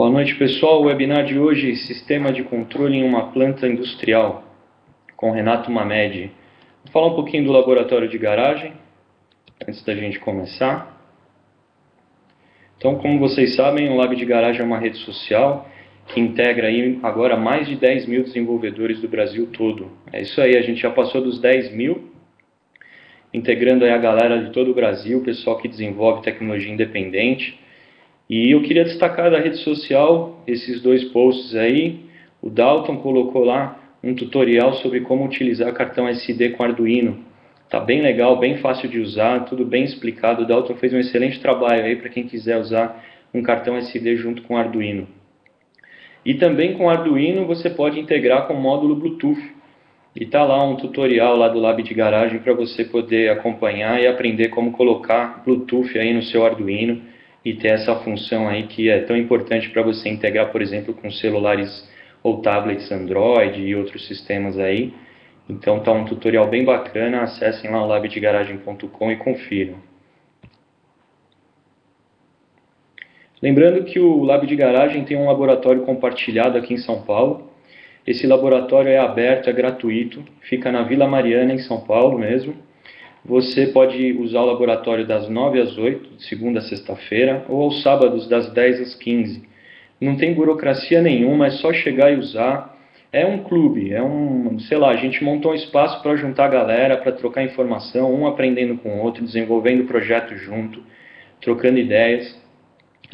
Boa noite, pessoal. O webinar de hoje, Sistema de Controle em uma Planta Industrial, com Renato Mamede. Vou falar um pouquinho do laboratório de garagem, antes da gente começar. Então, como vocês sabem, o Lab de Garagem é uma rede social que integra aí agora mais de 10 mil desenvolvedores do Brasil todo. É isso aí, a gente já passou dos 10 mil, integrando aí a galera de todo o Brasil, o pessoal que desenvolve tecnologia independente. E eu queria destacar da rede social esses dois posts aí. O Dalton colocou lá um tutorial sobre como utilizar cartão SD com Arduino. Tá bem legal, bem fácil de usar, tudo bem explicado. O Dalton fez um excelente trabalho aí para quem quiser usar um cartão SD junto com Arduino. E também com Arduino você pode integrar com módulo Bluetooth. E tá lá um tutorial lá do Lab de Garagem para você poder acompanhar e aprender como colocar Bluetooth aí no seu Arduino e ter essa função aí que é tão importante para você integrar, por exemplo, com celulares ou tablets Android e outros sistemas aí. Então tá um tutorial bem bacana, acessem lá o labdegaragem.com e confiram. Lembrando que o Lab de Garagem tem um laboratório compartilhado aqui em São Paulo. Esse laboratório é aberto, é gratuito, fica na Vila Mariana, em São Paulo mesmo. Você pode usar o laboratório das 9 às 8, de segunda a sexta-feira, ou aos sábados das 10 às 15. Não tem burocracia nenhuma, é só chegar e usar. É um clube, sei lá, a gente montou um espaço para juntar a galera, para trocar informação, um aprendendo com o outro, desenvolvendo projeto junto, trocando ideias.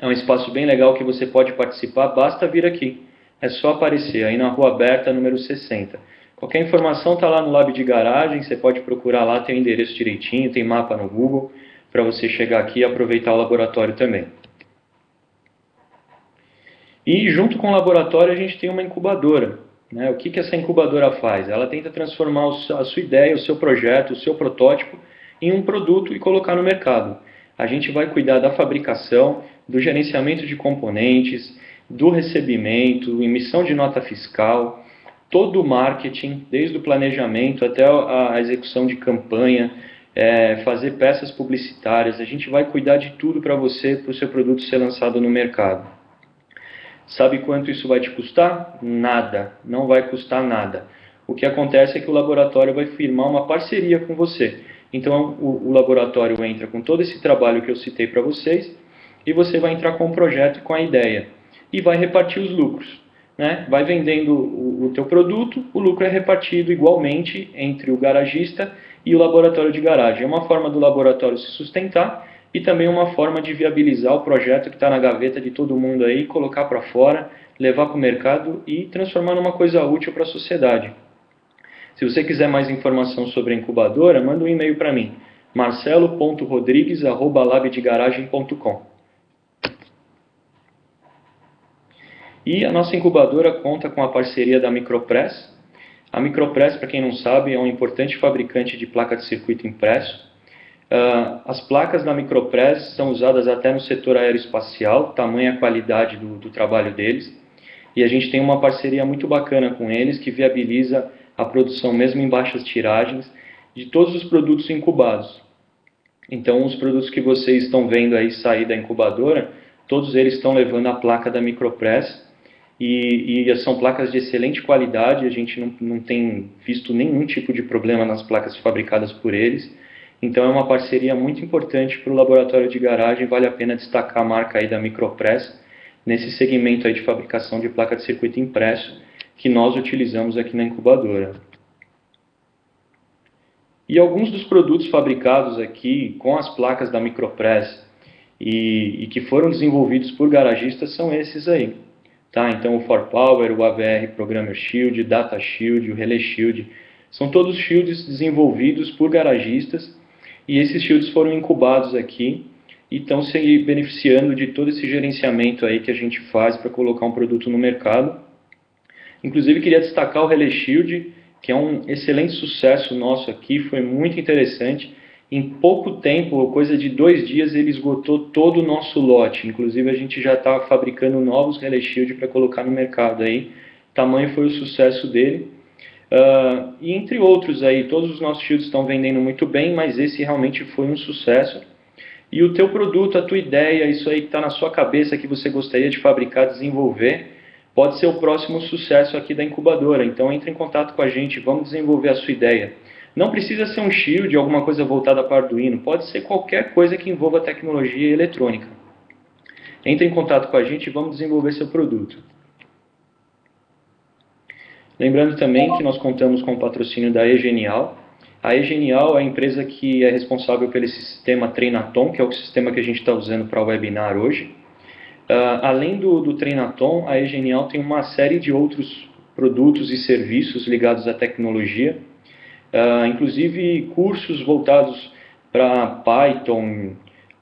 É um espaço bem legal que você pode participar, basta vir aqui. É só aparecer aí na Rua Aberta, número 60. Qualquer informação está lá no Lab de Garagem, você pode procurar lá, tem o endereço direitinho, tem mapa no Google, para você chegar aqui e aproveitar o laboratório também. E junto com o laboratório a gente tem uma incubadora. Né? O que essa incubadora faz? Ela tenta transformar a sua ideia, o seu projeto, o seu protótipo em um produto e colocar no mercado. A gente vai cuidar da fabricação, do gerenciamento de componentes, do recebimento, emissão de nota fiscal, todo o marketing, desde o planejamento até a execução de campanha, fazer peças publicitárias. A gente vai cuidar de tudo para você, para o seu produto ser lançado no mercado. Sabe quanto isso vai te custar? Nada, não vai custar nada. O que acontece é que o laboratório vai firmar uma parceria com você. Então o laboratório entra com todo esse trabalho que eu citei para vocês e você vai entrar com o projeto e com a ideia. E vai repartir os lucros. Né? Vai vendendo o teu produto, o lucro é repartido igualmente entre o garagista e o laboratório de garagem. É uma forma do laboratório se sustentar e também uma forma de viabilizar o projeto que está na gaveta de todo mundo aí, colocar para fora, levar para o mercado e transformar numa coisa útil para a sociedade. Se você quiser mais informação sobre a incubadora, manda um e-mail para mim, marcelo.rodrigues@labdegaragem.com. E a nossa incubadora conta com a parceria da Micropress. A Micropress, para quem não sabe, é um importante fabricante de placa de circuito impresso. As placas da Micropress são usadas até no setor aeroespacial, tamanha a qualidade do trabalho deles. E a gente tem uma parceria muito bacana com eles, que viabiliza a produção, mesmo em baixas tiragens, de todos os produtos incubados. Então, os produtos que vocês estão vendo aí sair da incubadora, todos eles estão levando a placa da Micropress. E são placas de excelente qualidade, a gente não tem visto nenhum tipo de problema nas placas fabricadas por eles. Então é uma parceria muito importante para o laboratório de garagem, vale a pena destacar a marca aí da Micropress nesse segmento aí de fabricação de placa de circuito impresso que nós utilizamos aqui na incubadora. E alguns dos produtos fabricados aqui com as placas da Micropress e que foram desenvolvidos por garagistas são esses aí. Tá? Então o FortPower, o AVR Programmer Shield, Data Shield, o Relay Shield, são todos shields desenvolvidos por garagistas. E esses shields foram incubados aqui e estão se beneficiando de todo esse gerenciamento aí que a gente faz para colocar um produto no mercado. Inclusive, queria destacar o Relay Shield, que é um excelente sucesso nosso aqui, foi muito interessante. Em pouco tempo, coisa de 2 dias, ele esgotou todo o nosso lote. Inclusive, a gente já está fabricando novos Relay Shield para colocar no mercado aí. O tamanho foi o sucesso dele. E entre outros aí, todos os nossos shields estão vendendo muito bem, mas esse realmente foi um sucesso. e o teu produto, a tua ideia, isso aí que está na sua cabeça que você gostaria de fabricar, desenvolver, pode ser o próximo sucesso aqui da incubadora. Então entre em contato com a gente, vamos desenvolver a sua ideia. Não precisa ser um shield, alguma coisa voltada para Arduino, pode ser qualquer coisa que envolva tecnologia eletrônica. Entre em contato com a gente e vamos desenvolver seu produto. Lembrando também que nós contamos com o patrocínio da E-Genial. A E-Genial é a empresa que é responsável pelo sistema Trainaton, que é o sistema que a gente está usando para o webinar hoje. Além do Trainaton, a E-Genial tem uma série de outros produtos e serviços ligados à tecnologia, inclusive cursos voltados para Python,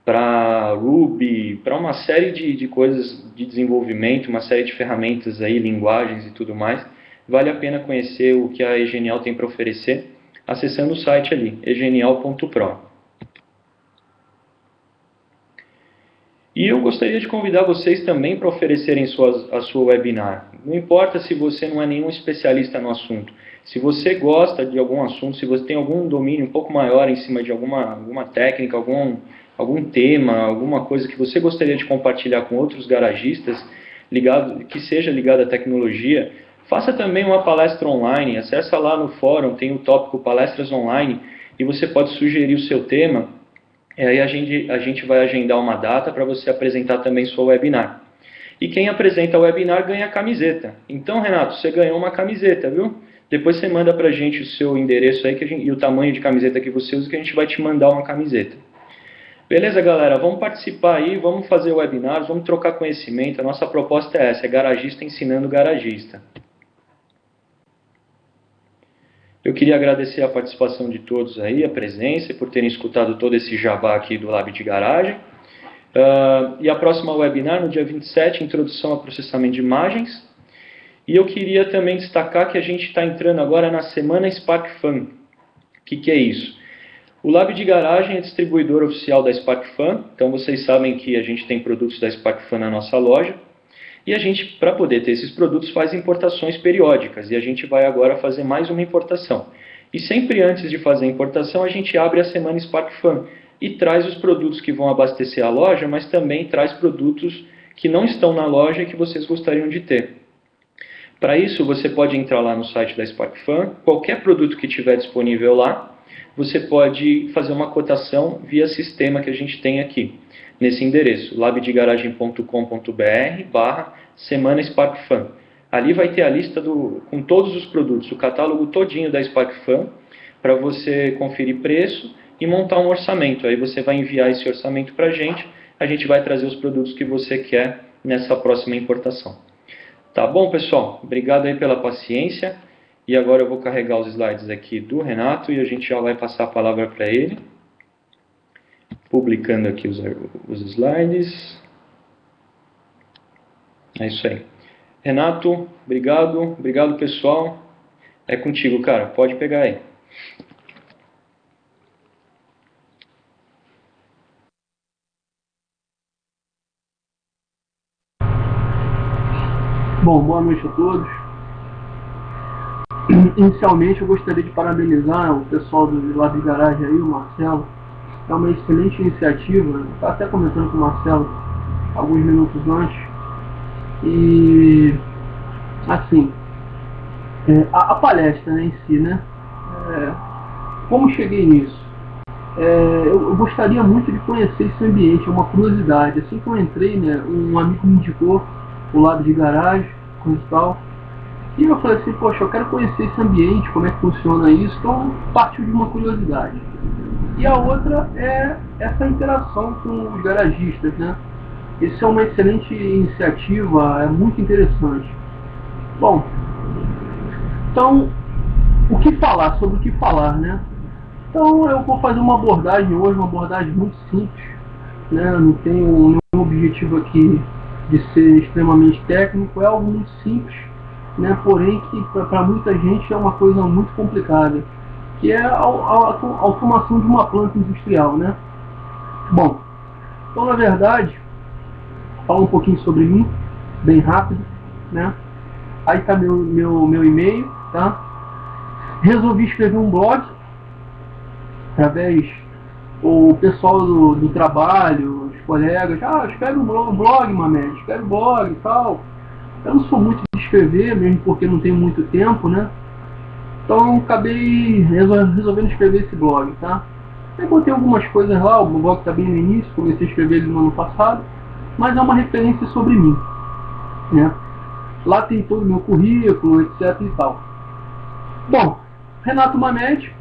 para Ruby, para uma série de coisas de desenvolvimento, uma série de ferramentas, aí, linguagens e tudo mais. Vale a pena conhecer o que a E-Genial tem para oferecer acessando o site ali, egenial.pro. E eu gostaria de convidar vocês também para oferecerem a sua webinar. Não importa se você não é nenhum especialista no assunto. Se você gosta de algum assunto, se você tem algum domínio um pouco maior em cima de alguma técnica, algum tema, alguma coisa que você gostaria de compartilhar com outros garagistas, que seja ligado à tecnologia, faça também uma palestra online, acessa lá no fórum, tem o tópico palestras online e você pode sugerir o seu tema. E aí a gente vai agendar uma data para você apresentar também sua webinar. E quem apresenta o webinar ganha a camiseta. Então, Renato, você ganhou uma camiseta, viu? Depois você manda para a gente o seu endereço aí e o tamanho de camiseta que você usa, que a gente vai te mandar uma camiseta. Beleza, galera? Vamos participar aí, vamos fazer webinars, vamos trocar conhecimento. A nossa proposta é essa, é garagista ensinando garagista. Eu queria agradecer a participação de todos aí, a presença, por terem escutado todo esse jabá aqui do Lab de Garagem. E a próxima webinar, no dia 27, introdução a processamento de imagens. E eu queria também destacar que a gente está entrando agora na semana SparkFun. O que é isso? O Lab de Garagem é distribuidor oficial da SparkFun, então vocês sabem que a gente tem produtos da SparkFun na nossa loja. E a gente, para poder ter esses produtos, faz importações periódicas. E a gente vai agora fazer mais uma importação. E sempre antes de fazer a importação, a gente abre a semana SparkFun e traz os produtos que vão abastecer a loja, mas também traz produtos que não estão na loja e que vocês gostariam de ter. Para isso, você pode entrar lá no site da SparkFun, qualquer produto que tiver disponível lá, você pode fazer uma cotação via sistema que a gente tem aqui, nesse endereço, labdegaragem.com.br/semana SparkFun. Ali vai ter a lista com todos os produtos, o catálogo todinho da SparkFun, para você conferir preço e montar um orçamento. Aí você vai enviar esse orçamento para a gente vai trazer os produtos que você quer nessa próxima importação. Tá bom, pessoal? Obrigado aí pela paciência. E agora eu vou carregar os slides aqui do Renato e a gente já vai passar a palavra para ele. Publicando aqui os slides. É isso aí. Renato, obrigado. Obrigado, pessoal. É contigo, cara. Pode pegar aí. Bom, boa noite a todos. Inicialmente eu gostaria de parabenizar o pessoal do Lab de Garagem aí, o Marcelo. É uma excelente iniciativa, estava até comentando com o Marcelo alguns minutos antes. E assim, a palestra, né, em si, né? Como cheguei nisso? Eu gostaria muito de conhecer esse ambiente, é uma curiosidade. Assim que eu entrei, né, um amigo me indicou o Lab de Garagem, coisa e tal. E eu falei assim, poxa, eu quero conhecer esse ambiente, como é que funciona isso, então partiu de uma curiosidade. E a outra é essa interação com os garagistas, né? Isso é uma excelente iniciativa, é muito interessante. Bom, então, o que falar, sobre o que falar, né? Então eu vou fazer uma abordagem hoje, uma abordagem muito simples, né? Eu não tenho nenhum objetivo aqui de ser extremamente técnico, é algo muito simples. Né, porém que para muita gente é uma coisa muito complicada, que é a automação de uma planta industrial, né? Bom, então na verdade, falo um pouquinho sobre mim, bem rápido, né? Aí tá meu e-mail, tá? Resolvi escrever um blog através o pessoal do trabalho, os colegas, escreve um blog, Mamede, escreve um blog e tal. Eu não sou muito de escrever, mesmo porque não tenho muito tempo, né? Então acabei resolvendo escrever esse blog, tá? Eu botei algumas coisas lá, o blog está bem no início, comecei a escrever ele no ano passado, mas é uma referência sobre mim, né? Lá tem todo o meu currículo, etc e tal. Bom, Renato Mamede,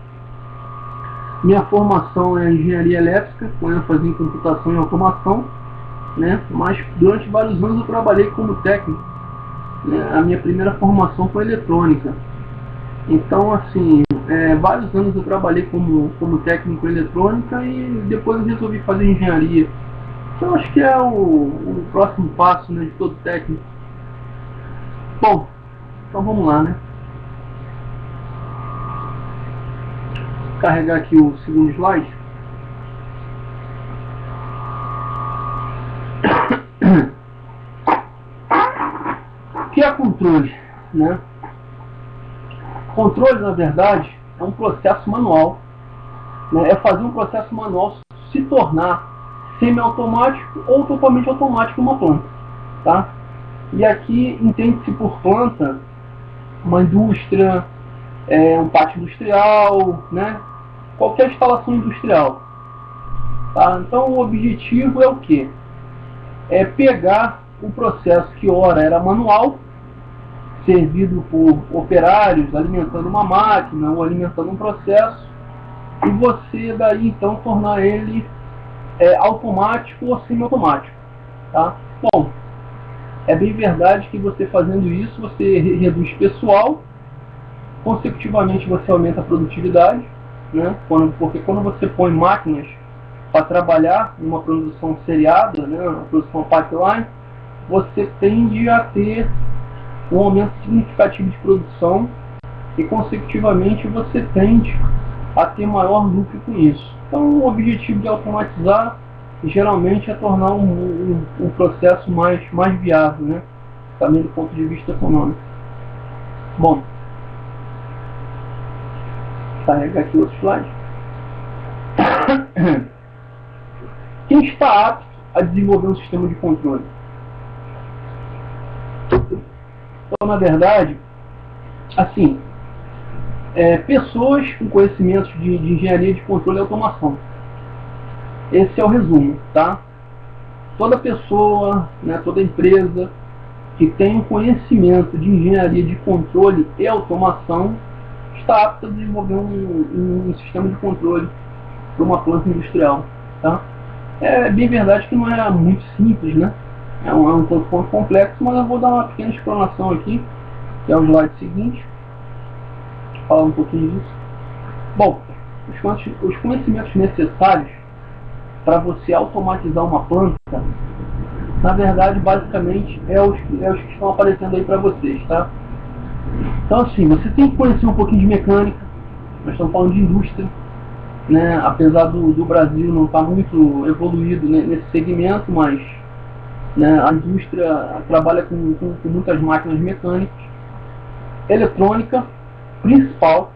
minha formação é engenharia elétrica, com ênfase em computação e automação, né? Mas durante vários anos eu trabalhei como técnico, né? A minha primeira formação foi eletrônica. Então, assim, vários anos eu trabalhei como técnico em eletrônica e depois eu resolvi fazer engenharia. Então, acho que é o próximo passo, né, de todo técnico. Bom, então vamos lá, né? Vou carregar aqui o segundo slide. O que é controle, né? Controle, na verdade, é um processo manual, né? É fazer um processo manual se tornar semi-automático ou totalmente automático numa planta, tá? E aqui entende-se por planta uma indústria, um pátio industrial, né? Qualquer instalação industrial, tá? Então o objetivo é o quê? É pegar um processo que ora era manual, servido por operários alimentando uma máquina ou alimentando um processo, e você daí então tornar ele automático ou semi-automático, tá? Bom, é bem verdade que você fazendo isso você reduz pessoal, consecutivamente você aumenta a produtividade, né? Porque quando você põe máquinas para trabalhar numa produção seriada, né, uma produção pipeline, você tende a ter um aumento significativo de produção e, consecutivamente, você tende a ter maior lucro com isso. Então, o objetivo de automatizar, geralmente, é tornar um processo mais viável, né? Também do ponto de vista econômico. Bom, carrega aqui outro slide. Quem está apto a desenvolver um sistema de controle? Então, na verdade, assim, pessoas com conhecimentos de engenharia de controle e automação. Esse é o resumo, tá? Toda pessoa, né, toda empresa que tem um conhecimento de engenharia de controle e automação está apta a desenvolver um sistema de controle para uma planta industrial, tá? É bem verdade que não é muito simples, né? É um ponto complexo, mas eu vou dar uma pequena explanação aqui, que é o slide seguinte. Vou falar um pouquinho disso. Bom, os conhecimentos necessários para você automatizar uma planta, na verdade, basicamente, é os que estão aparecendo aí para vocês, tá? Então, assim, você tem que conhecer um pouquinho de mecânica. Nós estamos falando de indústria, né? Apesar do Brasil não estar muito evoluído, né, nesse segmento, mas... né, a indústria trabalha com muitas máquinas mecânicas, eletrônica, principal,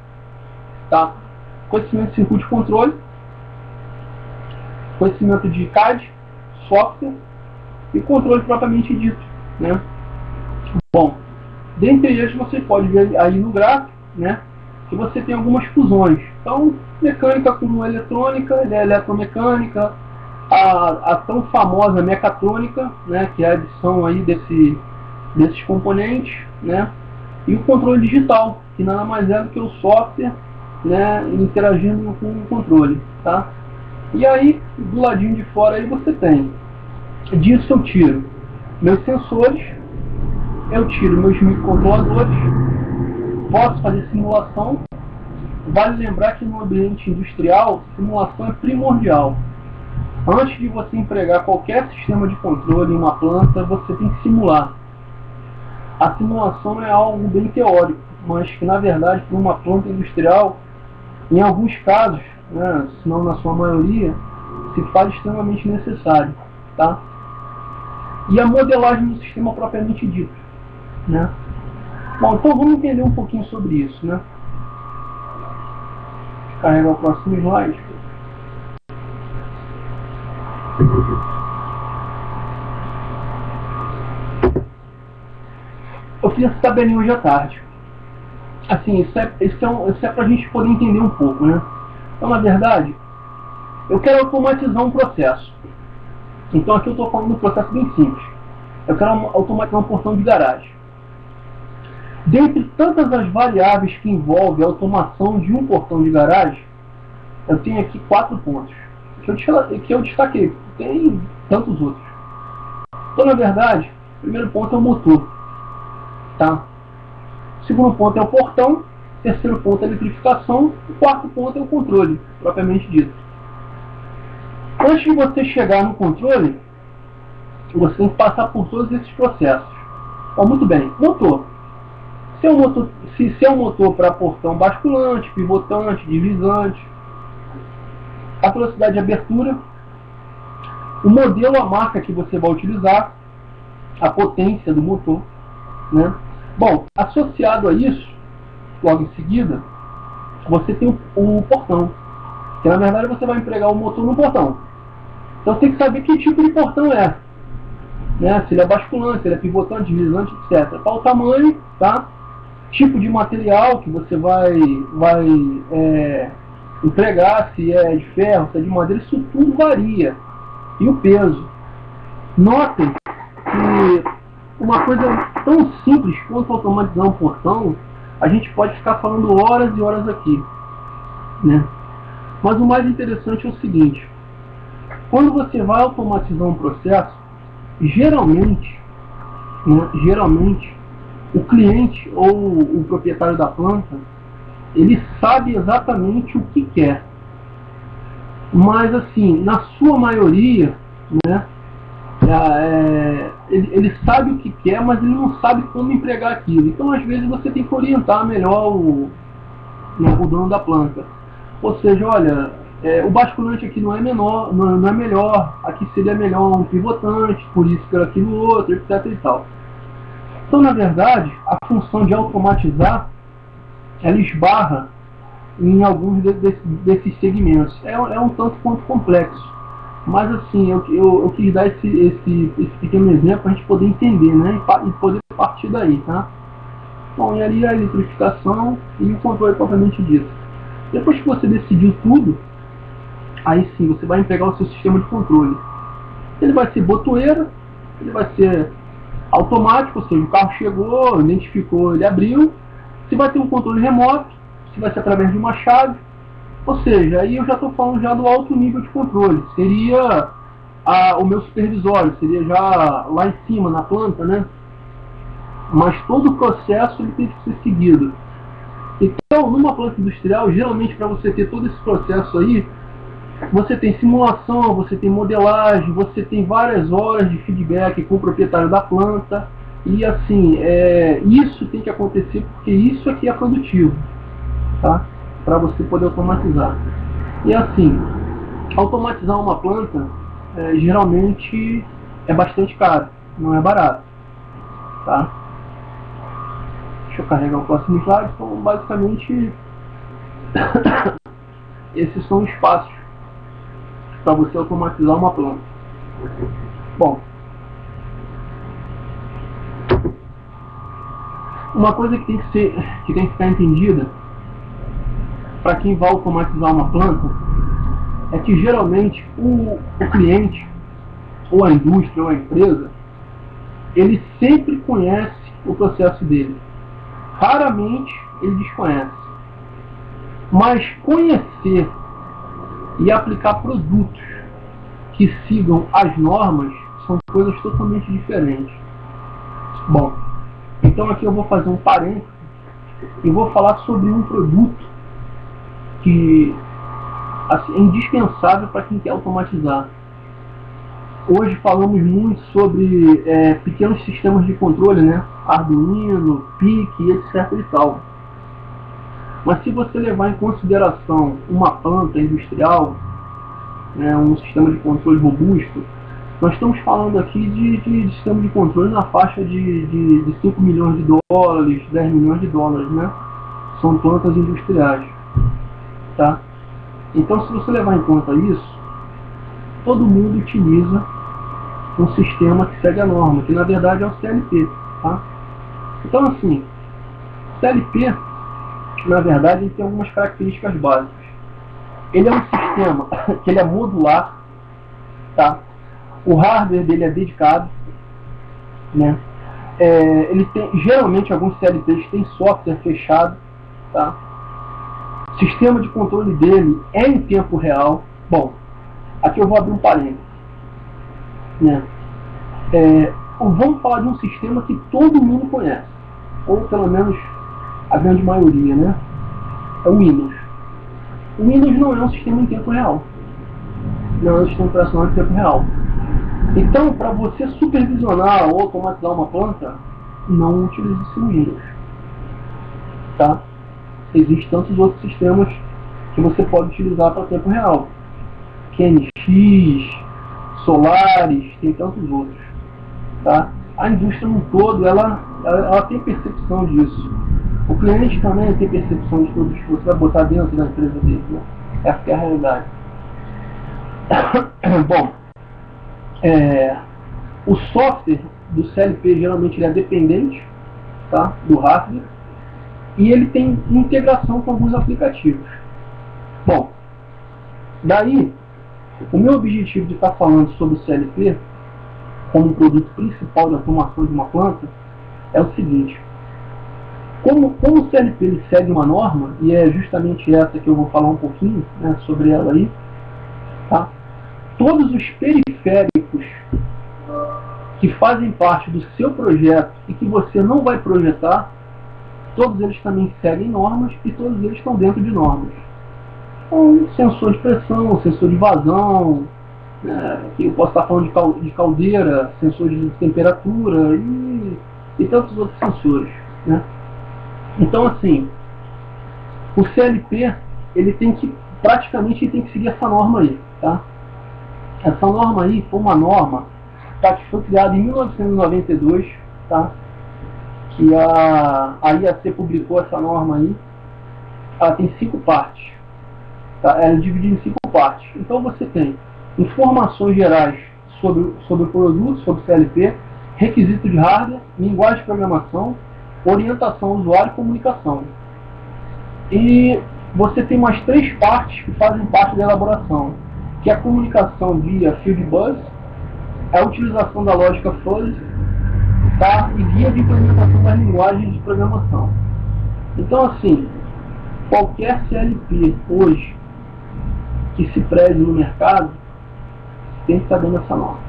tá? Conhecimento de circuito de controle, conhecimento de CAD, software e controle propriamente dito, né? Bom, dentre eles você pode ver aí no gráfico, né, que você tem algumas fusões. Então, mecânica com eletrônica, eletromecânica, a tão famosa mecatrônica, né, que é a adição aí desses componentes, né, e o controle digital, que nada mais é do que o software, né, interagindo com o controle, tá? E aí, do ladinho de fora aí você tem, disso eu tiro meus sensores, eu tiro meus microcontroladores, posso fazer simulação. Vale lembrar que no ambiente industrial, simulação é primordial. Antes de você empregar qualquer sistema de controle em uma planta, você tem que simular. A simulação é algo bem teórico, mas que, na verdade, para uma planta industrial, em alguns casos, né, se não na sua maioria, se faz extremamente necessário, tá? E a modelagem do sistema propriamente dito, né? Bom, então vamos entender um pouquinho sobre isso, né? Carrega o próximo slide. Eu fiz essa tabelinha hoje à tarde. Assim, isso é para a gente poder entender um pouco, né? Então, na verdade, eu quero automatizar um processo. Então, aqui eu estou falando de um processo bem simples. Eu quero automatizar um portão de garagem. Dentre tantas as variáveis que envolve a automação de um portão de garagem, eu tenho aqui 4 pontos que eu destaquei. Tem tantos outros. Então, na verdade, o primeiro ponto é o motor, tá? O segundo ponto é o portão. O terceiro ponto é a eletrificação. O quarto ponto é o controle, propriamente dito. Antes de você chegar no controle, você tem que passar por todos esses processos. Então, muito bem, motor. Se é um motor para portão basculante, pivotante, deslizante, a velocidade de abertura, o modelo, a marca que você vai utilizar, a potência do motor, né? Bom, associado a isso, logo em seguida, você tem o portão, que na verdade você vai empregar o motor no portão. Então você tem que saber que tipo de portão é, né? Se ele é basculante, se ele é pivotante, deslizante, etc. Qual o tamanho, tá? Tipo de material que você vai empregar, se é de ferro, se é de madeira, isso tudo varia. E o peso. Notem que uma coisa tão simples quanto automatizar um portão, a gente pode ficar falando horas e horas aqui, né? Mas o mais interessante é o seguinte: quando você vai automatizar um processo, geralmente o cliente ou o proprietário da planta, ele sabe exatamente o que quer. Mas assim, na sua maioria, né, ele sabe o que quer, mas ele não sabe como empregar aquilo. Então, às vezes, você tem que orientar melhor o dono da planta. Ou seja, olha, o basculante aqui não é melhor, aqui seria melhor um pivotante, por isso, por aquilo outro, etc e tal. Então, na verdade, a função de automatizar, ela esbarra em alguns desses segmentos. É um tanto quanto complexo. Mas assim, eu quis dar esse pequeno exemplo para a gente poder entender, né? E poder partir daí, tá? Bom, e ali a eletrificação e o controle propriamente dito. Depois que você decidiu tudo, aí sim você vai empregar o seu sistema de controle. Ele vai ser botoeira, ele vai ser automático, ou seja, o carro chegou, identificou, ele abriu. Se vai ter um controle remoto, se vai ser através de uma chave, ou seja, aí eu já estou falando já do alto nível de controle, seria o meu supervisório, seria já lá em cima, na planta, né? Mas todo o processo ele tem que ser seguido. Então, numa planta industrial, geralmente para você ter todo esse processo aí, você tem simulação, você tem modelagem, você tem várias horas de feedback com o proprietário da planta. E assim, isso tem que acontecer porque isso aqui é produtivo, tá? Para você poder automatizar. E assim, automatizar uma planta geralmente é bastante caro, não é barato, tá? Deixa eu carregar o próximo slide. Então, basicamente, esses são os passos para você automatizar uma planta. Bom, uma coisa que tem que ficar entendida para quem vai automatizar uma planta é que geralmente o cliente, ou a indústria, ou a empresa, ele sempre conhece o processo dele. Raramente ele desconhece. Mas conhecer e aplicar produtos que sigam as normas são coisas totalmente diferentes. Bom, então aqui eu vou fazer um parênteses e vou falar sobre um produto que assim, é indispensável para quem quer automatizar. Hoje falamos muito sobre pequenos sistemas de controle, né? Arduino, PIC, etc e tal. Mas se você levar em consideração uma planta industrial, né, um sistema de controle robusto, nós estamos falando aqui de sistema de controle na faixa de 5 milhões de dólares, 10 milhões de dólares, né? São plantas industriais, tá? Então, se você levar em conta isso, todo mundo utiliza um sistema que segue a norma, que na verdade é o CLP, tá? Então assim, CLP, na verdade, ele tem algumas características básicas. Ele é um sistema que ele é modular, tá? O hardware dele é dedicado, né? Ele tem, geralmente alguns CLPs têm software fechado, tá? O sistema de controle dele é em tempo real. Bom, aqui eu vou abrir um parênteses, né? Vamos falar de um sistema que todo mundo conhece, ou pelo menos a grande maioria, né? É o Windows. O Windows não é um sistema em tempo real. Não é um sistema operacional em tempo real. Então, para você supervisionar ou automatizar uma planta, não utilize esse Windows, tá? Existem tantos outros sistemas que você pode utilizar para tempo real. QNX, Solaris, tem tantos outros, tá? A indústria no todo, ela tem percepção disso. O cliente também tem percepção de tudo que você vai botar dentro da empresa dele, né? Essa é a realidade. Bom, o software do CLP geralmente ele é dependente, tá, do hardware, e ele tem integração com alguns aplicativos. Bom, daí o meu objetivo de estar falando sobre o CLP como um produto principal da formação de uma planta é o seguinte. Como o CLP ele segue uma norma, e é justamente essa que eu vou falar um pouquinho, né, sobre ela aí, tá? Todos os periféricos que fazem parte do seu projeto e que você não vai projetar, todos eles também seguem normas e todos eles estão dentro de normas. Então, sensor de pressão, sensor de vazão, eu posso estar falando de caldeira, sensor de temperatura e tantos outros sensores, né? Então, assim, o CLP, ele tem que, praticamente, ele tem que seguir essa norma aí, tá? Essa norma aí foi uma norma, tá, que foi criada em 1992, tá? Que a IAC publicou essa norma aí. Ela tem 5 partes, tá? Ela é dividida em 5 partes. Então, você tem informações gerais sobre o produto, sobre o CLP, requisito de hardware, linguagem de programação, orientação ao usuário e comunicação. E você tem mais 3 partes que fazem parte da elaboração, que é a comunicação via fieldbus, a utilização da lógica fuzzy, tá? E guia de implementação das linguagens de programação. Então, assim, qualquer CLP hoje que se preze no mercado tem que estar dentro dessa norma.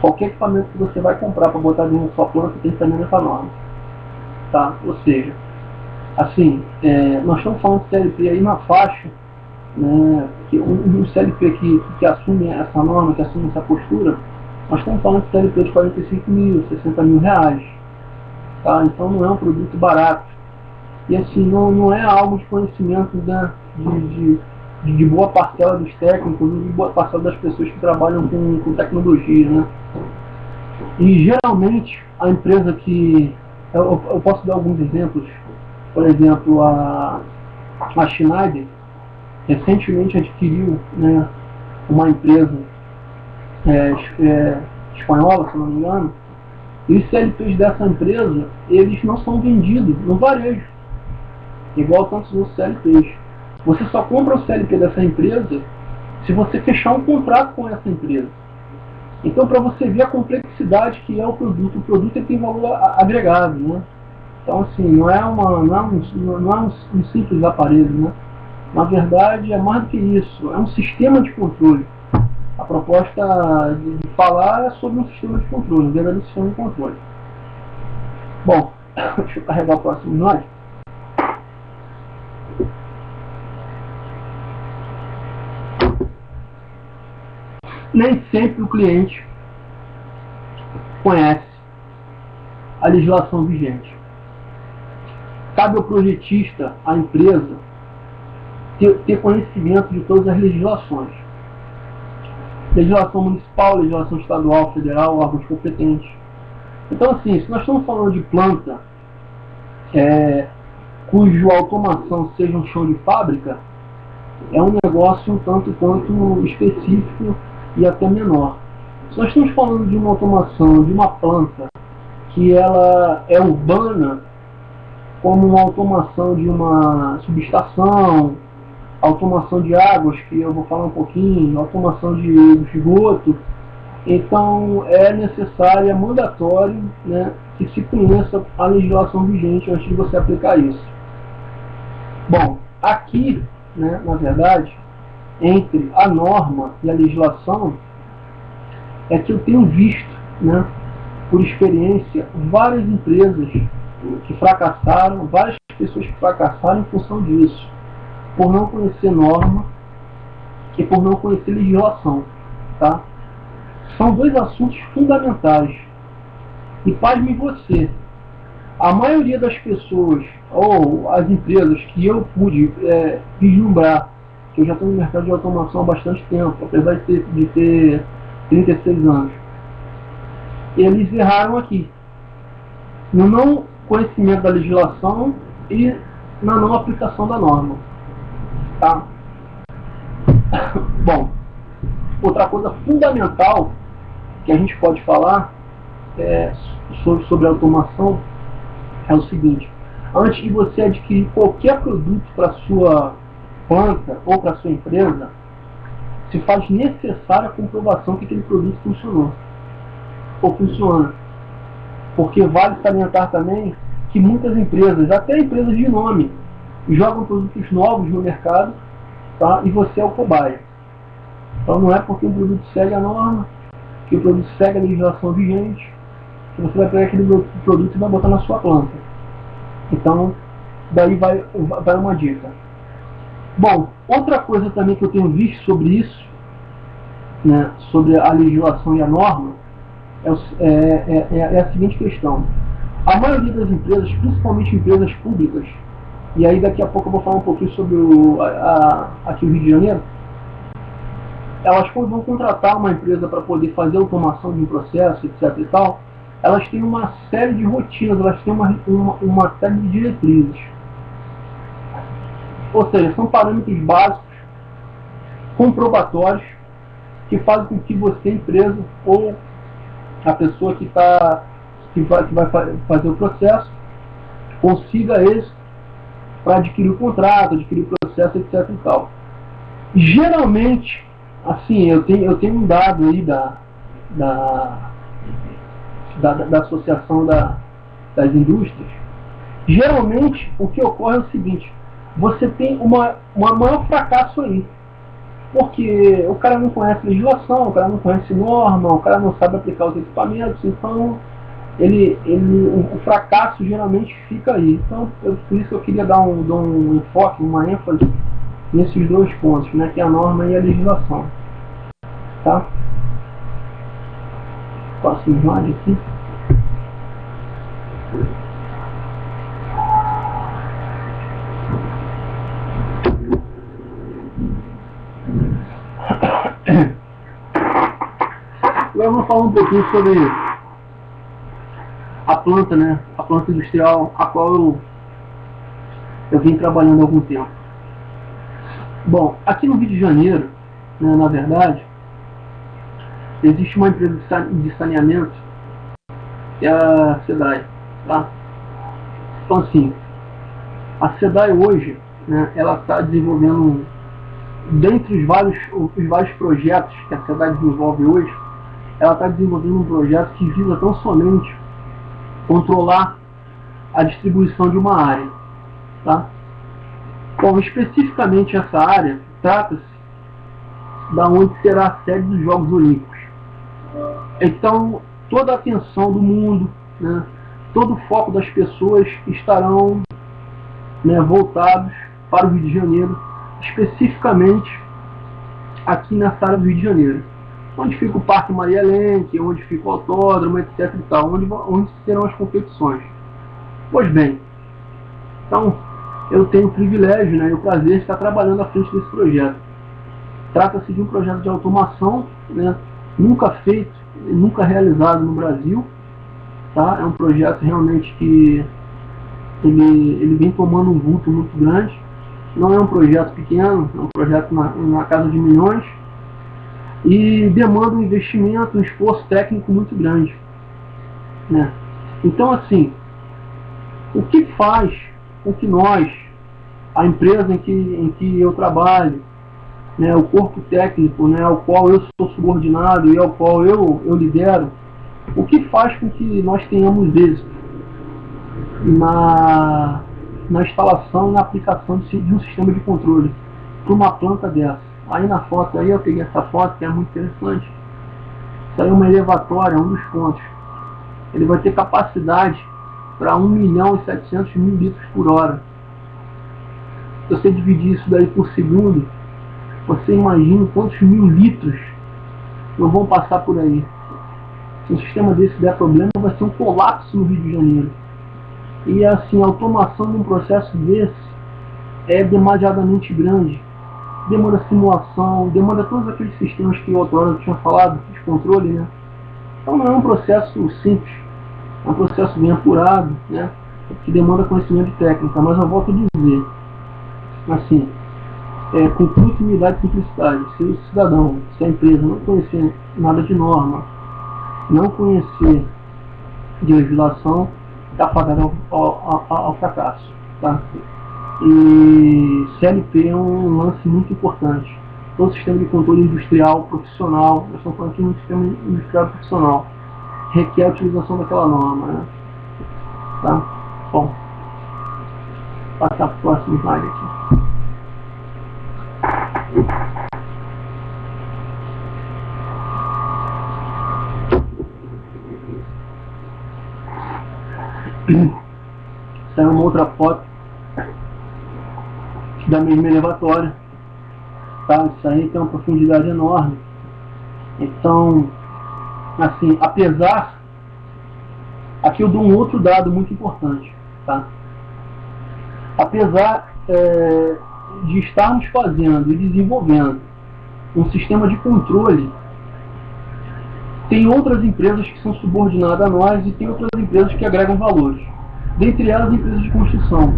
Qualquer equipamento que você vai comprar para botar dentro da sua planta tem que estar dentro dessa norma. Tá? Ou seja, assim, nós estamos falando de CLP aí na faixa, né, que um CLP que assume essa norma, que assume essa postura, nós estamos falando de CLP de 45 mil, 60 mil reais. Tá? Então não é um produto barato. E assim, não é algo de conhecimento de boa parcela dos técnicos, de boa parcela das pessoas que trabalham com tecnologia, né? E geralmente a empresa que... Eu posso dar alguns exemplos. Por exemplo, a Schneider recentemente adquiriu, né, uma empresa espanhola, se não me engano, e os CLPs dessa empresa, eles não são vendidos no varejo, igual tantos outros CLPs. Você só compra o CLP dessa empresa se você fechar um contrato com essa empresa. Então, para você ver a complexidade que é o produto tem valor agregado, né? Então, assim, não é um simples aparelho, né? Na verdade, é mais do que isso, é um sistema de controle. A proposta de falar é sobre um sistema de controle, um verdadeiro sistema de controle. Bom, deixa eu carregar o próximo slide. Nem sempre o cliente conhece a legislação vigente. Cabe ao projetista, à empresa, ter conhecimento de todas as legislações. Legislação municipal, legislação estadual, federal, órgãos competentes. Então, assim, se nós estamos falando de planta cuja automação seja um chão de fábrica, é um negócio um tanto quanto específico e até menor. Se nós estamos falando de uma automação, de uma planta, que ela é urbana, como uma automação de uma subestação, automação de águas, que eu vou falar um pouquinho, automação de esgoto, então é necessário, é mandatório, né, que se conheça a legislação vigente antes de você aplicar isso. Bom, aqui, né, na verdade, entre a norma e a legislação, é que eu tenho visto, né, por experiência, várias empresas que fracassaram, várias pessoas que fracassaram em função disso, por não conhecer norma e por não conhecer legislação, tá? São dois assuntos fundamentais. E faz-me você, a maioria das pessoas, ou as empresas que eu pude vislumbrar, que eu já estou no mercado de automação há bastante tempo, apesar de ter 36 anos, eles erraram aqui, no não conhecimento da legislação e na não aplicação da norma, tá? Bom, outra coisa fundamental que a gente pode falar sobre automação é o seguinte: antes de você adquirir qualquer produto para sua planta ou para sua empresa, se faz necessária a comprovação que aquele produto funcionou ou funciona, porque vale salientar também que muitas empresas, até empresas de nome, jogam produtos novos no mercado, tá? E você é o cobaia. Então não é porque o produto segue a norma, que o produto segue a legislação vigente, que você vai pegar aquele produto e vai botar na sua planta. Então, daí vai uma dica. Bom, outra coisa também que eu tenho visto sobre isso, né, sobre a legislação e a norma, é a seguinte questão. A maioria das empresas, principalmente empresas públicas, e aí daqui a pouco eu vou falar um pouquinho sobre aqui o Rio de Janeiro, elas, quando vão contratar uma empresa para poder fazer automação de um processo, etc e tal, elas têm uma série de rotinas, elas têm uma série de diretrizes. Ou seja, são parâmetros básicos, comprobatórios, que fazem com que você, empresa, ou a pessoa que vai fazer o processo, consiga isso para adquirir o contrato, adquirir o processo, etc e tal. Geralmente, assim, eu tenho um dado aí da associação das indústrias. Geralmente, o que ocorre é o seguinte: você tem uma maior fracasso aí, porque o cara não conhece legislação, o cara não conhece norma, o cara não sabe aplicar os equipamentos, então o fracasso geralmente fica aí. Então, por isso eu queria dar um enfoque, uma ênfase nesses dois pontos, né, que é a norma e a legislação, tá? Passo o slide aqui. Agora vamos falar um pouquinho sobre a planta, né? A planta industrial a qual eu vim trabalhando há algum tempo. Bom, aqui no Rio de Janeiro, né, na verdade, existe uma empresa de saneamento, que é a CEDAI, tá? Então, assim, a CEDAI hoje, né, ela está desenvolvendo, dentre os vários projetos que a CEDAI desenvolve hoje, ela está desenvolvendo um projeto que visa tão somente controlar a distribuição de uma área, tá? Bom, especificamente essa área trata-se da onde será a sede dos Jogos Olímpicos. Então, toda a atenção do mundo, né, todo o foco das pessoas estarão, né, voltados para o Rio de Janeiro, especificamente aqui nessa área do Rio de Janeiro, onde fica o Parque Maria Lenk, onde fica o Autódromo, etc e tal, onde serão as competições. Pois bem, então, eu tenho o privilégio, né, e o prazer de estar trabalhando à frente desse projeto. Trata-se de um projeto de automação, né, nunca feito, nunca realizado no Brasil, tá? É um projeto realmente que ele vem tomando um vulto muito grande, não é um projeto pequeno, é um projeto na casa de milhões e demanda um investimento, um esforço técnico muito grande, né? Então, assim, o que faz com que nós, a empresa em que eu trabalho, né, o corpo técnico, né, ao qual eu sou subordinado e ao qual eu lidero, o que faz com que nós tenhamos êxito na instalação e na aplicação de um sistema de controle para uma planta dessa? Aí na foto, aí eu peguei essa foto que é muito interessante. Isso aí é uma elevatória, um dos pontos. Ele vai ter capacidade para 1.700.000 litros por hora. Se você dividir isso daí por segundo, você imagina quantos mil litros não vão passar por aí. Se um sistema desse der problema, vai ser um colapso no Rio de Janeiro. E assim, a automação de um processo desse é demasiadamente grande. Demanda simulação, demanda todos aqueles sistemas que outrora eu tinha falado, de controle, né? Então não é um processo simples, é um processo bem apurado, né? Que demanda conhecimento técnico, mas eu volto a dizer, assim, com proximidade e simplicidade, se o cidadão, se a empresa não conhecer nada de norma, não conhecer de legislação, está fadado ao fracasso, tá? E CLP é um lance muito importante. Todo sistema de controle industrial, profissional, nós estamos falando aqui no sistema industrial profissional, requer a utilização daquela norma, né? Tá? Bom, vou passar para o próximo slide aqui. Essa é uma outra foto da mesma elevatória, tá? Isso aí tem uma profundidade enorme. Então, assim, apesar, aqui eu dou um outro dado muito importante, tá? Apesar de estarmos fazendo e desenvolvendo um sistema de controle, tem outras empresas que são subordinadas a nós e tem outras empresas que agregam valores, dentre elas empresas de construção.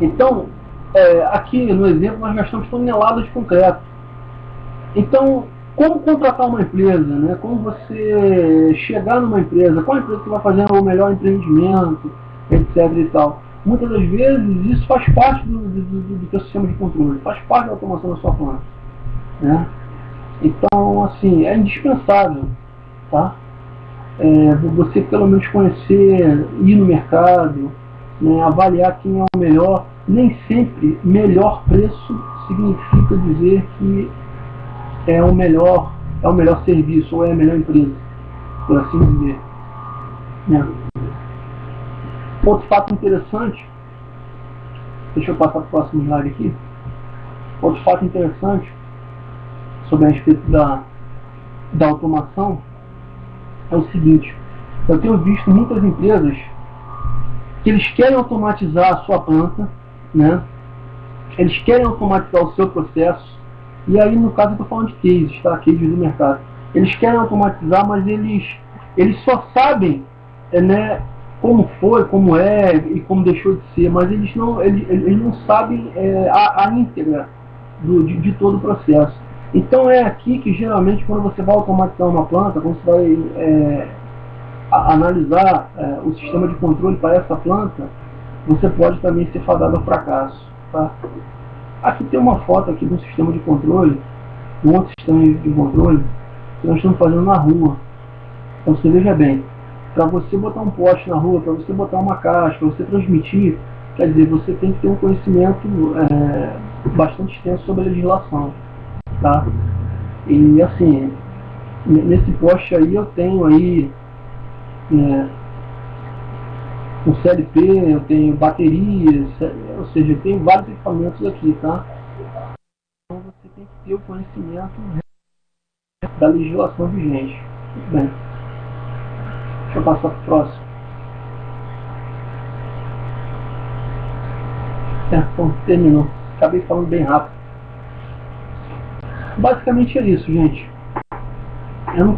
Então, aqui no exemplo nós gastamos toneladas de concreto. Então, como contratar uma empresa, né? Como você chegar numa empresa, qual a empresa que vai fazer o melhor empreendimento, etc e tal. Muitas das vezes isso faz parte do seu sistema de controle, faz parte da automação da sua planta, né? Então, assim, é indispensável, tá? Você pelo menos conhecer, ir no mercado, né, avaliar quem é o melhor. Nem sempre melhor preço significa dizer que é o melhor serviço ou é a melhor empresa, por assim dizer, né? Outro fato interessante, deixa eu passar para o próximo slide aqui. Outro fato interessante sobre a respeito da automação é o seguinte: eu tenho visto muitas empresas que eles querem automatizar a sua planta, né? Eles querem automatizar o seu processo, e aí no caso eu estou falando de cases, tá? Cases do mercado. Eles querem automatizar, mas eles só sabem, né, como foi, como é e como deixou de ser, mas eles não sabem a íntegra de todo o processo. Então é aqui que geralmente quando você vai automatizar uma planta, quando você vai analisar o sistema de controle para essa planta, você pode também ser fadado ao fracasso, tá? Aqui tem uma foto aqui de um sistema de controle, um outro sistema de controle que nós estamos fazendo na rua. Então você veja bem, para você botar um poste na rua, para você botar uma caixa, para você transmitir, quer dizer, você tem que ter um conhecimento bastante extenso sobre a legislação, tá? E assim, nesse poste aí eu tenho aí um CLP, eu tenho baterias, ou seja, eu tenho vários equipamentos aqui, tá? Então você tem que ter o conhecimento da legislação vigente. Muito bem. Deixa eu passar para o próximo. Então, terminou. Acabei falando bem rápido. Basicamente é isso, gente. Eu não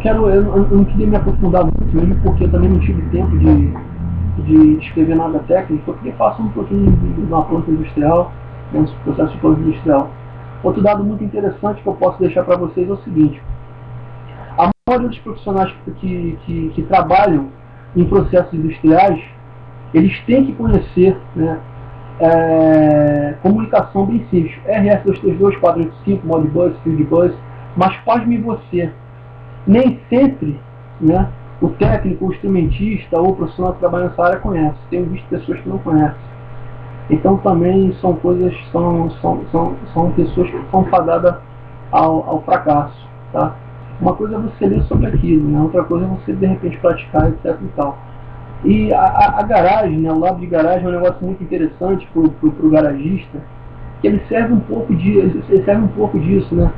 queria me aprofundar muito mesmo, porque eu também não tive tempo de escrever nada técnico. Eu queria falar um pouquinho de uma planta industrial, dentro do processo de plano industrial. Outro dado muito interessante que eu posso deixar para vocês é o seguinte: a maioria dos profissionais que trabalham em processos industriais, eles têm que conhecer, né, comunicação bem simples, RS232, 485, Modbus, fieldbus, mas faz-me você. Nem sempre, né, o técnico, o instrumentista ou o profissional que trabalha nessa área conhece. Tenho visto pessoas que não conhecem. Então também são coisas, são pessoas que são fadadas ao fracasso, tá? Uma coisa é você ler sobre aquilo, né? Outra coisa é você de repente praticar, etc e tal. E a garagem, né? O lado de garagem é um negócio muito interessante para o garagista, que ele serve um pouco disso, né?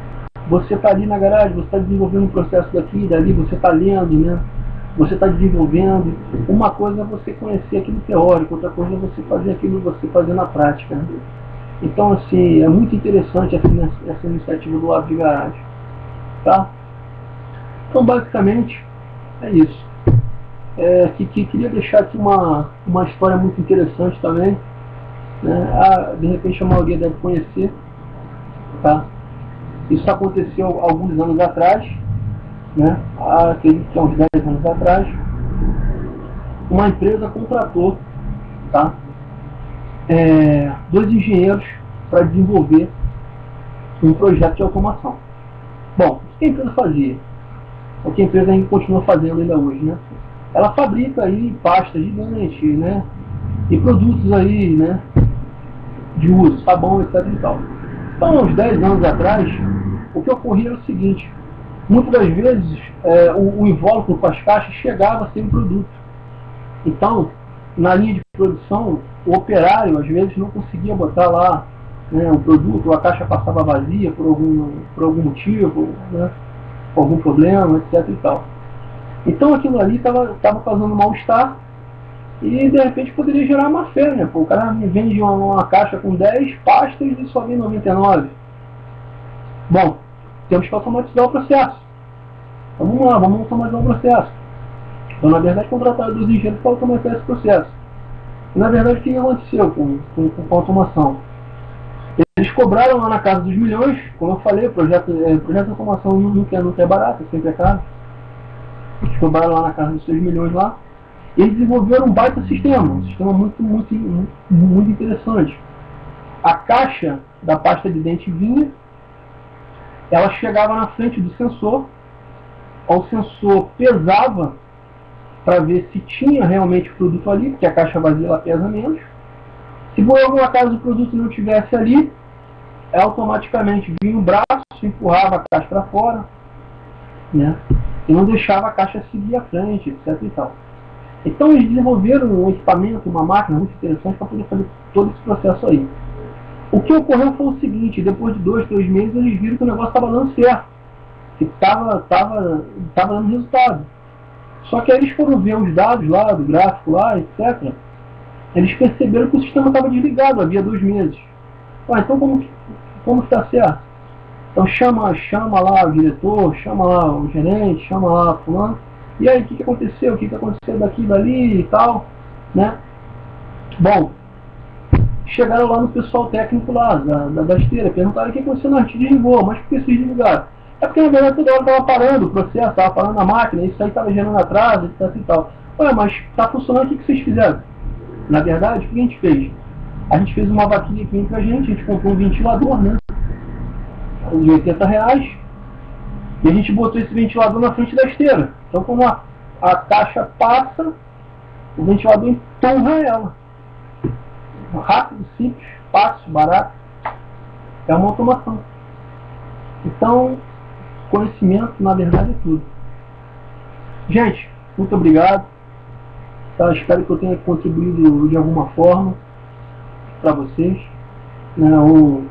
Você está ali na garagem, você está desenvolvendo um processo daqui e dali, você está lendo, né? Você está desenvolvendo. Uma coisa é você conhecer aquilo teórico, outra coisa é você fazer aquilo que você fazer na prática, né? Então, assim, é muito interessante essa iniciativa do lado de garagem, tá? Então, basicamente, é isso. Que queria deixar aqui uma história muito interessante também, né? De repente, a maioria deve conhecer, tá? Isso aconteceu alguns anos atrás, né? Acredito que há uns 10 anos atrás, uma empresa contratou, tá, 2 engenheiros para desenvolver um projeto de automação. Bom, o que a empresa fazia? O que a empresa ainda continua fazendo ainda hoje, né? Ela fabrica aí pasta gigante, né? E produtos aí, né? De uso, sabão, etc e tal. Então, há uns 10 anos atrás, o que ocorria era o seguinte: muitas das vezes o invólucro com as caixas chegava sem produto. Então, na linha de produção, o operário às vezes não conseguia botar lá, né, um produto, a caixa passava vazia por algum motivo, né, por algum problema, etc e tal. Então aquilo ali estava causando mal-estar e de repente poderia gerar má fé, né? Pô, o cara me vende uma caixa com 10 pastas e só vem 99. Bom, temos que automatizar o processo. Então vamos lá, vamos automatizar o processo. Então, na verdade, contrataram 2 engenheiros para automatizar esse processo. E, na verdade, o que aconteceu com a automação? Eles cobraram lá na casa dos milhões, como eu falei, projeto de automação nunca é barato, sempre é caro. Eles cobraram lá na casa dos 6 milhões lá. E eles desenvolveram um baita sistema, um sistema muito interessante. A caixa da pasta de dente vinha, ela chegava na frente do sensor, o sensor pesava para ver se tinha realmente o produto ali, porque a caixa vazia ela pesa menos. Se por algum acaso o produto não estivesse ali, automaticamente vinha o braço, empurrava a caixa para fora, né, e não deixava a caixa seguir à frente, etc e tal. Então eles desenvolveram um equipamento, uma máquina muito interessante para poder fazer todo esse processo aí. O que ocorreu foi o seguinte: depois de 2, 3 meses, eles viram que o negócio estava dando certo, que estava dando resultado. Só que aí eles foram ver os dados lá, do gráfico lá, etc. Eles perceberam que o sistema estava desligado havia 2 meses. Ah, então como está certo? Então chama lá o diretor, chama lá o gerente, chama lá fulano. E aí, o que aconteceu? O que aconteceu daqui, dali e tal, né? Bom, chegaram lá no pessoal técnico lá da esteira, perguntaram o que aconteceu. Não, a gente desligou. Mas por que vocês desligaram? É porque na verdade toda hora estava parando o processo, estava parando a máquina, isso aí estava gerando atraso, etc e tal. Olha, mas está funcionando, o que vocês fizeram? Na verdade, o que a gente fez? A gente fez uma vaquinha aqui entre a gente comprou um ventilador, né, de R$80, e a gente botou esse ventilador na frente da esteira. Então quando a caixa passa, o ventilador empurra ela. Rápido, simples, fácil, barato. É uma automação. Então, conhecimento, na verdade, é tudo. Gente, muito obrigado, tá? Espero que eu tenha contribuído de alguma forma para vocês, né? Ou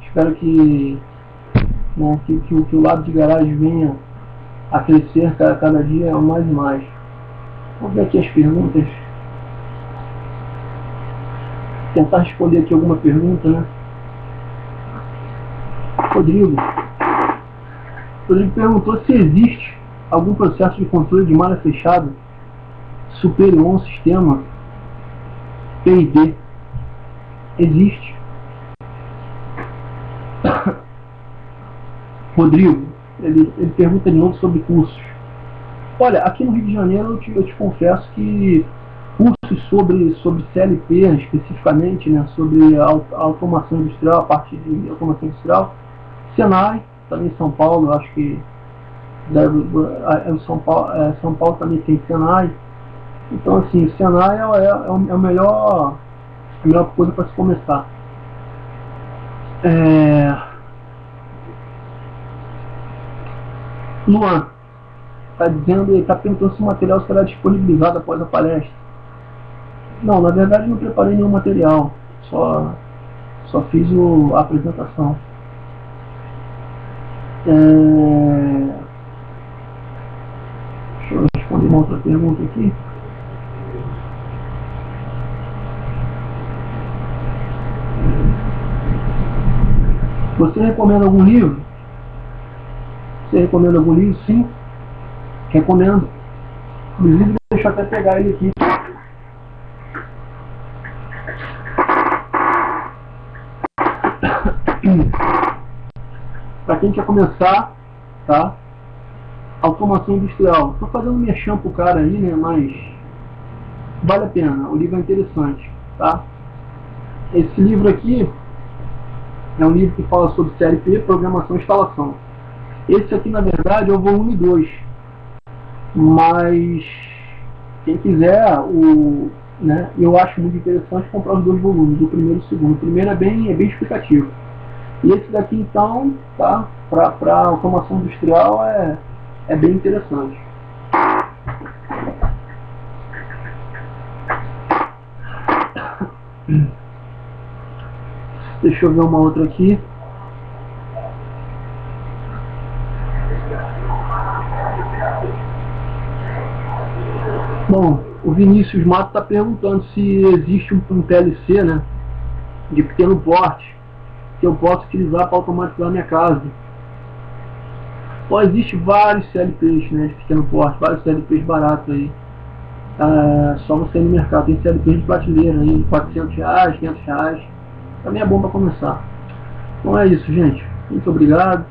espero que, né, que o lado de garagem venha a crescer cada dia mais e mais. Vou ver aqui as perguntas, tentar responder aqui alguma pergunta, né? Rodrigo perguntou se existe algum processo de controle de malha fechada superior a um sistema PID. Existe. Rodrigo, ele pergunta de novo sobre cursos. Olha, aqui no Rio de Janeiro eu te confesso que cursos sobre CLP especificamente, né, sobre automação industrial, a parte de automação industrial, Senai, também em São Paulo, eu acho que São Paulo também tem Senai. Então assim, o Senai é a melhor coisa para se começar. Luan está dizendo, ele está perguntando se o material será disponibilizado após a palestra. Não, na verdade não preparei nenhum material, só fiz a apresentação. Deixa eu responder uma outra pergunta aqui. Você recomenda algum livro? Você recomenda algum livro? Sim, recomendo. Inclusive, deixa eu até pegar ele aqui. Para quem quer começar, tá? Automação industrial. Estou fazendo merchan pro cara aí, né? Mas vale a pena. O livro é interessante, tá? Esse livro aqui é um livro que fala sobre CLP, programação e instalação. Esse aqui, na verdade, é o volume 2. Mas quem quiser, né, eu acho muito interessante comprar os dois volumes, o primeiro e o segundo. O primeiro é bem explicativo. E esse daqui, então, tá, para automação industrial é bem interessante. Deixa eu ver uma outra aqui. Bom, o Vinícius Mato está perguntando se existe um PLC, né, de pequeno porte que eu posso utilizar para automatizar minha casa. Só existem vários CLPs, né, de pequeno porte, vários CLPs baratos aí. Só você ir no mercado, tem CLPs de prateleira aí, R$400, R$500. Também é bom para começar. Então é isso, gente. Muito obrigado.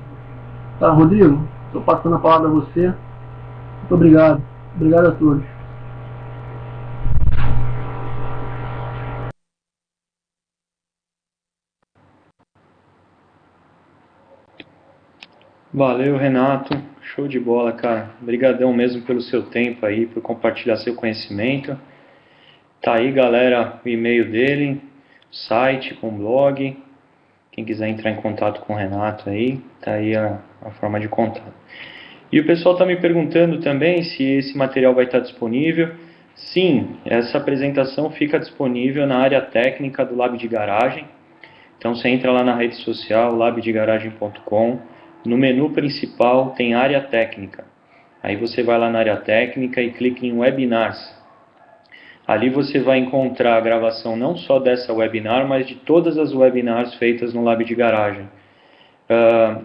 Tá, Rodrigo, estou passando a palavra a você. Muito obrigado. Obrigado a todos. Valeu, Renato, show de bola, cara. Obrigadão mesmo pelo seu tempo aí, por compartilhar seu conhecimento. Tá aí, galera, o e-mail dele, site com blog. Quem quiser entrar em contato com o Renato aí, tá aí a forma de contato. E o pessoal tá me perguntando também se esse material vai estar disponível. Sim, essa apresentação fica disponível na área técnica do Lab de Garagem. Então você entra lá na rede social, labdegaragem.com. No menu principal tem área técnica. Aí você vai lá na área técnica e clica em webinars. Ali você vai encontrar a gravação não só dessa webinar, mas de todas as webinars feitas no Lab de Garagem.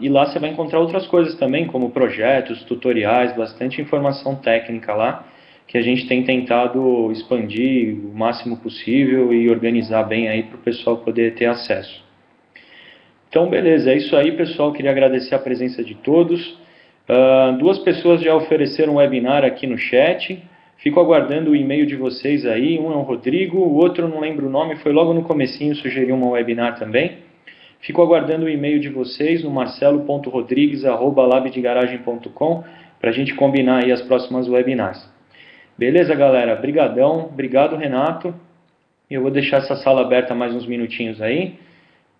E lá você vai encontrar outras coisas também, como projetos, tutoriais, bastante informação técnica lá, que a gente tem tentado expandir o máximo possível e organizar bem aí para o pessoal poder ter acesso. Então, beleza, é isso aí, pessoal. Queria agradecer a presença de todos. Duas pessoas já ofereceram um webinar aqui no chat. Fico aguardando o e-mail de vocês aí. Um é o Rodrigo, o outro não lembro o nome, foi logo no comecinho, sugeriu uma webinar também. Fico aguardando o e-mail de vocês no marcelo.rodrigues@labdegaragem.com para a gente combinar aí as próximas webinars. Beleza, galera? Brigadão. Obrigado, Renato. Eu vou deixar essa sala aberta mais uns minutinhos aí,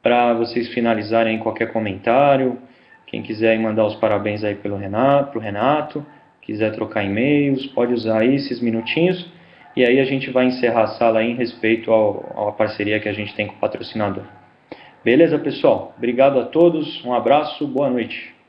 para vocês finalizarem qualquer comentário. Quem quiser mandar os parabéns aí pro Renato, quiser trocar e-mails, pode usar aí esses minutinhos, e aí a gente vai encerrar a sala aí em respeito à parceria que a gente tem com o patrocinador. Beleza, pessoal? Obrigado a todos, um abraço, boa noite.